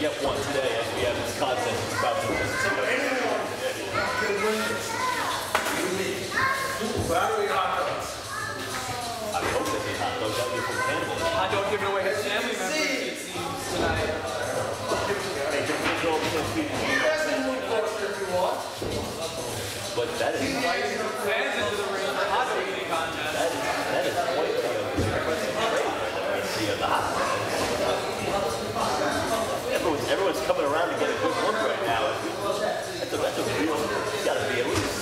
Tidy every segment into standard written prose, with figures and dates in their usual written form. yet one today as we have this contest that's about to I hope that they hot dogs. That'd be from Campbell. I don't give it away to family members, it seems, tonight. Hey, just make sure you guys can move forward if you want. But that is... fans into the ring for hot dog eating contest. That is quite the everyone's coming around to get a good look right now. That's a real, there's got to be at least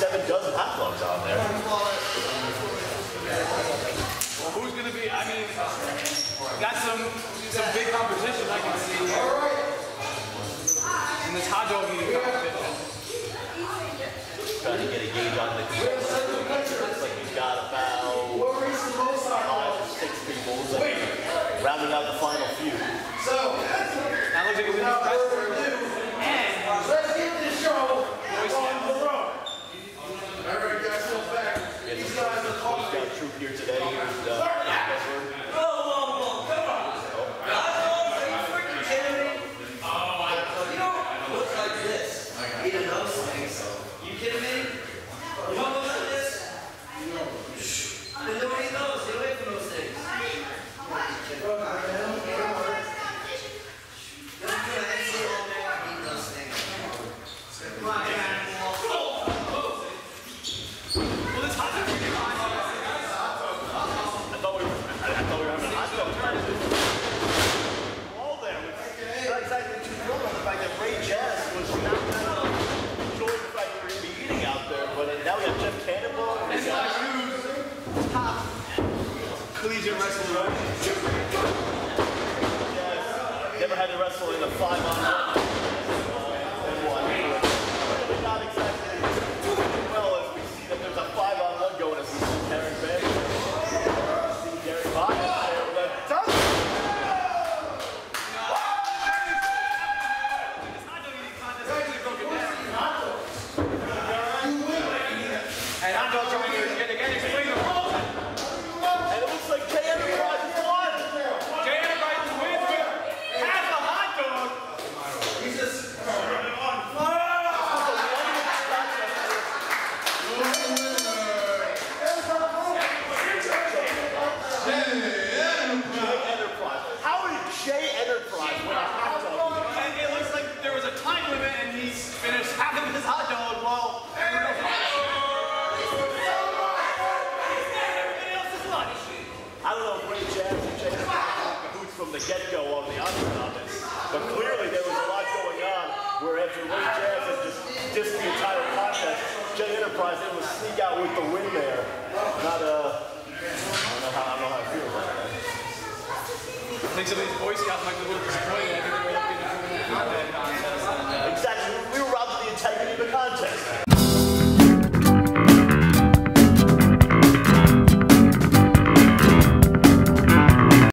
7 dozen hot dogs on there. Well, who's going to be, I mean, got some big competition I can see here in this hot dog eating competition. Trying to get a gauge on the looks like you've got about 5 or 6 people. Like, rounding out the final few. So, that looks like it's in the press room. And let's get this show on the road. All right, guys, go back. These guys are calling. We've got Troop here today. And, I think some of these Boy Scouts might be a little disappointed.